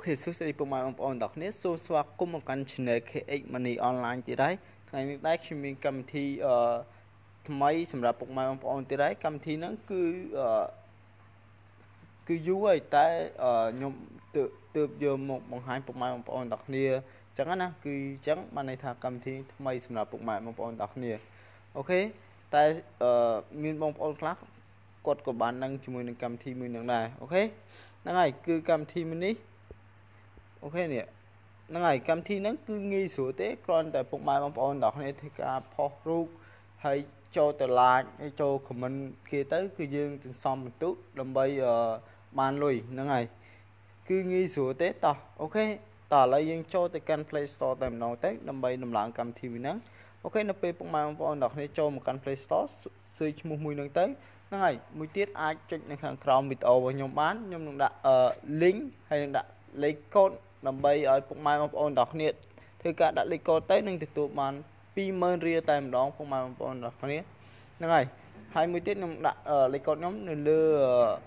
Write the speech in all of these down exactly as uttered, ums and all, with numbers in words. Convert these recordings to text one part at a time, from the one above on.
khi xuất hiện bộ máy ông ông đọc nét số xóa cũng một căn chỉnh này khi anh mình online thì đấy ngày mình đấy khi mình cầm thì mấy sản phẩm bộ máy ông ông thì đấy cầm thì nó cứ cứ dữ vậy tại nhóm tự tự giờ một bằng hai bộ máy ông ông đọc nè chẳng á cứ chẳng mà này thà cầm thì mấy sản phẩm bộ máy ông ông đọc nè ok tại mình bong ông khác cột của bạn đang chụp mình cầm thì mình đang này ok năng này cứ cầm thì mình đi ok nè năng này cầm thì nó cứ nghi số tế còn tại bộ máy bong ông đọc này thì cả phô ru hay cho từ lại hay cho của mình kia tới cứ dương từ xong mình tước làm bây uh, ban lùi năng này cứ nghi số tế tỏ ok tỏ lại dương cho từ can play store tạm nào tế làm bây làm lại cầm thì mình nắng ok nó về bộ máy bong ông đọc này cho một can play store suy một mùi năng tới này một tiết ai chụp những hàng crown bị tàu vào nhóm bán nhóm đừng đặt ở lính hay đừng đặt lấy cột làm bay ở cũng mai một ôn đọc nhiệt thì cả đã lấy cột tới nên tụt màn pimer ria time đó không mai một ôn đọc nhiệt này hai mươi tiết nhóm đặt ở lấy cột nhóm nên lừa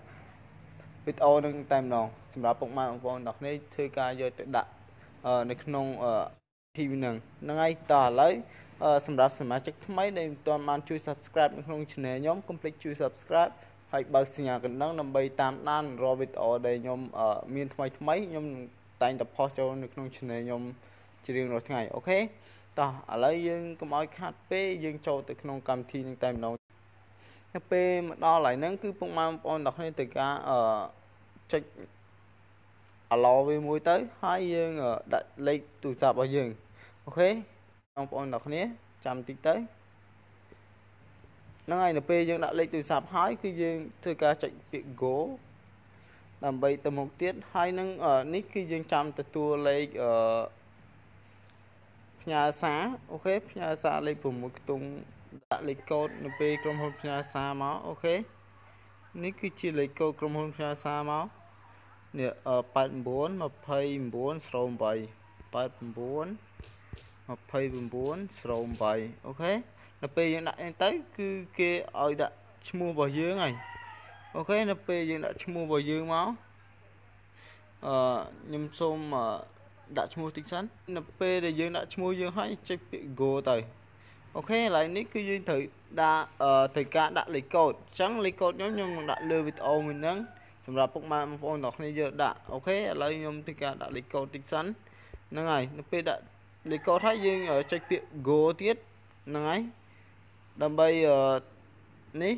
bị tàu đang time đó xem ra cũng mai một ôn đọc nhiệt thì cả giờ tự đặt ở nơi nông ở thì mình ngay tả lấy sầm rạp sầm chắc mấy đây toàn man chui subscribe không channel nhóm complete chui subscribe hãy bật sinh nhật gần đó năm bảy tám năm rồi biết ở đây nhóm ở miền tây mấy nhóm tại tập post cho được không channel nhóm chỉ riêng rồi ngày ok ta ở lấy dương có mọi khp dương cho từ không cầm thi nhưng tạm đâu khp đo lại nó cứ bông mang on đọc nên từ cả ở trách alo với mối tới hai dương ở đặt lấy tụ tập ở dương ok ông bọn đọc nhé chăm tích tới nó ngày np dương đã lấy từ sạp hái khi dương thưa ca chạy bị gỗ làm bậy tầm một tiết hai nâng ở nít khi dương chăm từ tua lấy ở nhà xá ok nhà xá lấy cùng một tung đã lấy cột np trong hôm nhà xá máu ok nít khi chỉ lấy cột trong hôm nhà xá máu nè ở bạn bốn mà pay bốn sáu bảy bạn bốn học phê vùng bốn sầu bảy ok nạp tiền đại tới cứ kia ở đã mua vào dưới này ok nạp tiền đã mua vào dưới máu nhâm xôm mà đã mua tính sẵn nạp tiền để dưới đã mua dưới hai chiếc gỗ tới ok lại nick cứ dưới thử đã thời cả đã lấy cột trắng lấy cột nhóm nhưng đã lừa vịt ô mình nắng xong ra bốc mai một con đọc này giờ đã ok lấy nhóm thì cả đã lấy cột tính sẵn nó này nạp tiền đã lấy cột hai dương ở trạch tiệm gỗ tiết này đầm bay ở ní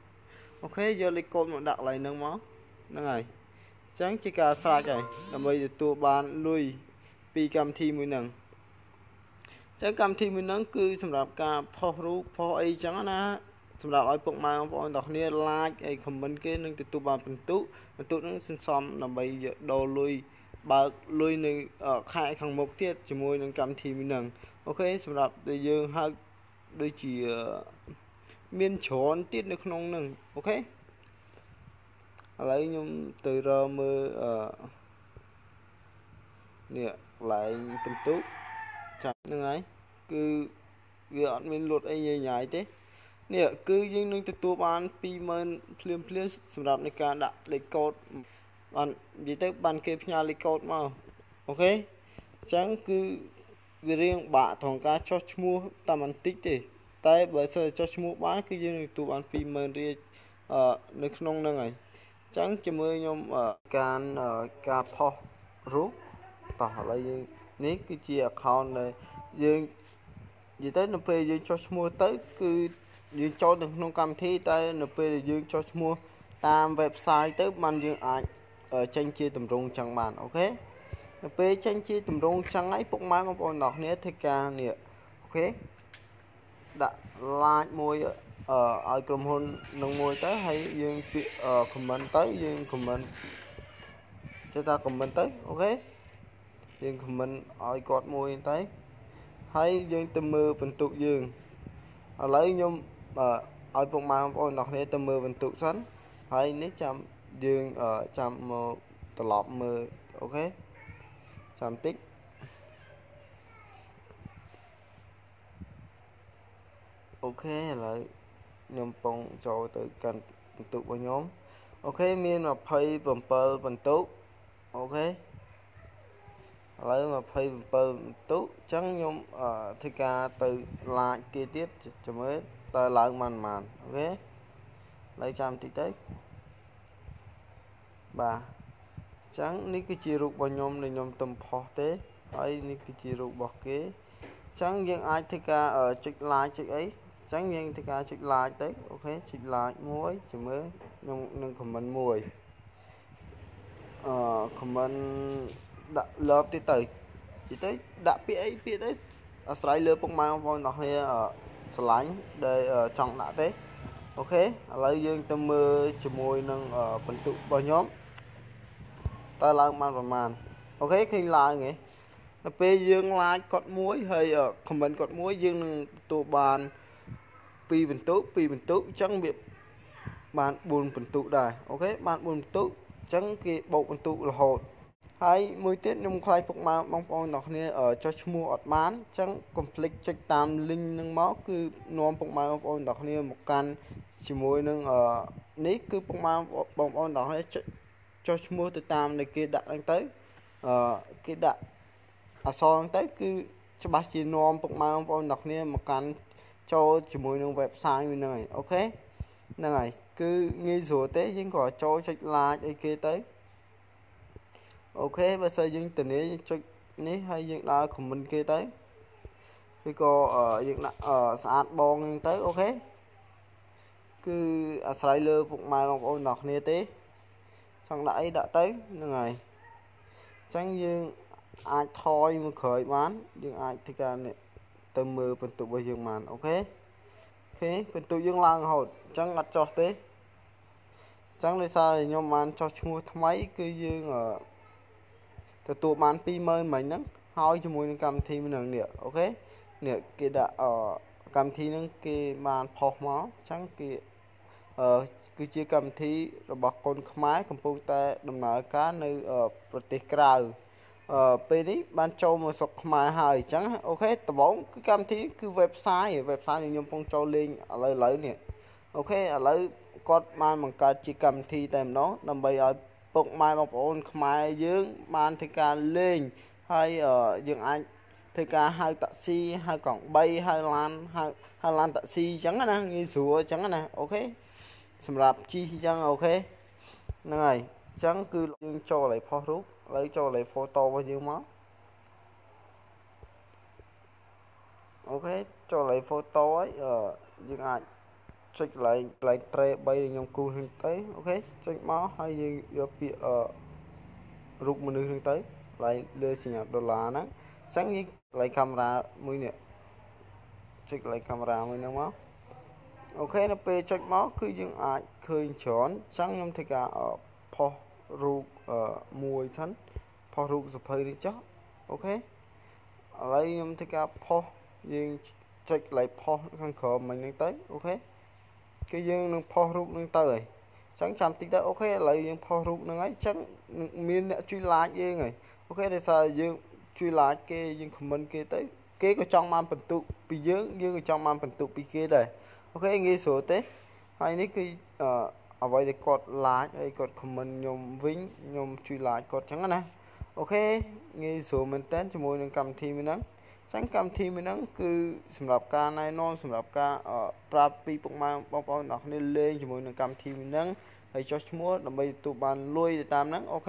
ok giờ lấy côn một đặt lại nâng máu nâng này chẳng chỉ cả xa chạy làm bây giờ tụi bạn lui pi cầm thi mới nâng chẳng cầm thi mới nâng cứ sầm đạp cả phô ru phô ấy chẳng là sầm đạp ở bụng mai bọn đọc nia like ấy comment kia nâng tụi bạn phần tụ phần tụ nó xin xóm làm bây giờ đồ lui bà lui này ở khai khẳng mục tiết chỉ môi nâng cầm thì mình nâng ok xong đạp để dương hai đôi chỉ uh, miên trốn tiết được không nâng ok lấy nhung từ ra mơ uh, nè lại tầm tốt chẳng nâng ấy cứ gọn mình lột anh nhảy nhảy thế nè cứ dương nâng từ tù bán pimen phim phim xong đạp này cả đã lấy cột bạn gì tới bạn kia nhà lấy cột mà ok chẳng cứ vì riêng bạn thằng cá cho mua tầm anh tích thì tại bởi sao cho mua bán cứ như tụi bạn phim mền ri ở nơi nông năng này chẳng chỉ mới nhom ở can ở cà phô rú tỏ lại nếu cứ chia con này riêng gì tới nộp về cho mua tới cứ riêng cho được nông cam thi tại nộp về riêng cho mua tam website tới bạn riêng ảnh ở tranh chia tầm rung chẳng bàn ok về tranh chia tầm rung chẳng ấy cũng máy một con đọc nét thì ca nè ok đã like môi ở ở cầm hôn nông môi tới hay dương chuyện ở comment tới dương comment cho ta comment tới, ok dương comment ở cột môi tới hay dương tâm mưa bình tụ dương ở lấy nhung ở ở vùng mà ôi nọ này tâm mưa bình tụ sẵn hay nếu chạm dương ở chạm một tờ lọp mưa, ok chạm tích ok lại nhung bông cho tự cần tụ vào nhóm ok miền mà phơi bầm bờ bẩn tụ ok lấy mà phơi bờ tụ trắng nhôm ở thi ca từ lại kia tiết cho mới ta lại màn màn ok lấy trăm tí tết bà trắng ní cái chi rụt vào nhôm này nhôm tầm phò tế ấy ní cái chi rụt bọc kế trắng riêng ai thi ca ở trích lại trích ấy sáng riêng thì cả trích lại tới ok trích lại muối chỉ mới nâng nâng comment mùi ờ comment đã lớp thì tới chỉ tới đã biết biết đấy ở sải lừa bông mai voi nó hay ở sảnh đây ở trong đã thế ok lấy dương tâm mưa chỉ mùi nâng ở phần tụ vào nhóm ta làm màn vào màn ok khi lại nghe nó pe dương lại cọt muối hay ở comment cọt muối dương tụ bàn pi bình tụ pi bình tụ chẳng biệt bạn buồn bình tụ đài ok bạn buồn tụ chẳng kia bộ bình tụ là hột hay mười tiết nhung khai phục mà mong phong nọ này ở cho mua ọt mán chẳng conflict trách tam linh nâng máu cứ nón phục mà phong nọ này một can chỉ môi nâng ở ní cứ phục mà bóng phong nọ này cho mua từ tam này kia đã đang tới ờ kia đã à so tới cứ cho bác sĩ nón phục mà phong nọ này một can cho chỉ mùi nông website mình này ok này cứ nghe rùa tế nhưng có cho trách lại đây kia tới ok và xây dựng tình ý cho ní hay dựng đá của mình kia tới thì có ở dựng ở xã bong tới ok cứ ở sài lơ phục mai bóng ôn nọc nê tế xong đãi đã tới này chẳng dương ai thôi mà khởi bán nhưng ai thì cả này tâm mơ phần tụ bây dương màn ok thế phần tụ dương làng hột chẳng ngặt cho thế chẳng lấy sao thì nhóm màn cho mua máy cứ dương ở từ tụ màn pi mơ mình nắng hoi cho mùi cầm thi mình nâng nữa ok nữa kia đã ở cầm thi nâng kia màn phọc máu chẳng kia ở cứ chia cầm thi rồi bọc con máy computer đồng nói cá nơi ở protein ờ đi ban cho một số máy hài trắng ok tờ bóng cái cam thí cứ website website nhưng phong cho lên ở lấy lấy nè ok ở lấy con mai bằng cái chỉ cầm thi tìm nó làm bây ở bọc mai bọc ôn mai dưỡng man thì ca lên hay ở dưỡng anh thì ca hai taxi hai cổng bay hai lan hai hai lan taxi trắng này nghi sủa trắng này ok sầm rạp chi trắng ok này trắng cứ dương cho lại phô rút lấy cho lại photo bao nhiêu máu ok cho lại photo ấy ở dương ảnh trích lại lại tre bay nhông cu hướng tới ok trích máu hay dương do bị ở rụt mình hướng tới lại lừa sinh nhật đô la nắng sáng như lại camera mới nè trích lại camera mới nè máu ok nó pe trích máu cứ dương ảnh khơi chón sáng nhông thì cả ở pho rụt ở mùi sắn pho rụt sập hơi đi chó ok lấy nhôm thích cả pho nhưng trách lại pho khăn khờ mình đang tới ok cái dương nâng pho rụt nâng tới sáng chạm tính tới ok lấy dương pho rụt nâng ấy trắng miên đã truy lại dương này ok để sao dương truy lại kia dương comment kia tới kia có trong màn phần tụ bị dương dương trong màn phần tụ bị kia đây ok nghe số tế hay nít cái uh, ở vậy để cột lại ấy cột comment nhôm vĩnh nhôm truy lại cột trắng này ok nghe số mình tên cho môi nâng cầm thi mình nắng trắng cầm thi mình nắng cứ sầm đạp ca này non sầm đạp ca ở prapi bông mai bông bông nọc nên lên cho môi nâng cầm thi mình nắng hay cho mua là bây tụ bàn lui để tam nắng ok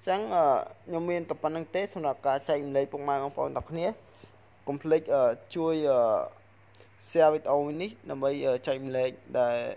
trắng ở nhôm miên tập bàn nâng tết sầm đạp ca chạy lấy bông mai bông bông nọc nhé complete ở chui ở xe với tàu nít là bây giờ chạy lấy để